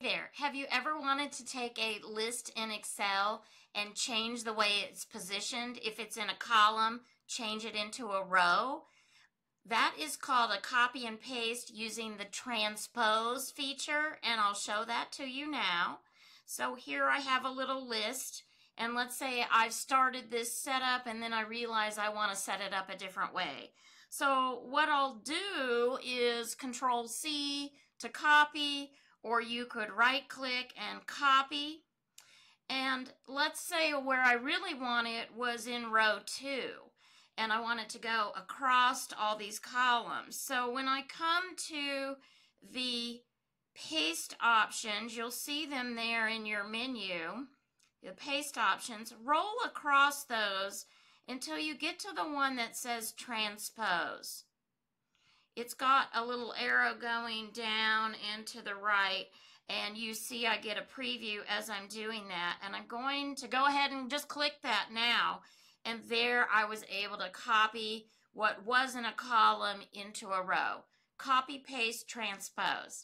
There. Have you ever wanted to take a list in Excel and change the way it's positioned? If it's in a column, change it into a row. That is called a copy and paste using the transpose feature, and I'll show that to you now. So here I have a little list, and let's say I've started this setup and then I realize I want to set it up a different way. So what I'll do is Control C to copy, or you could right click and copy. And let's say where I really want it was in row 2, and I want it to go across all these columns. So when I come to the paste options, you'll see them there in your menu, the paste options. Roll across those until you get to the one that says transpose. It's got a little arrow going down and to the right, and you see I get a preview as I'm doing that, and I'm going to go ahead and just click that now, and there I was able to copy what wasn't a column into a row. Copy, paste, transpose.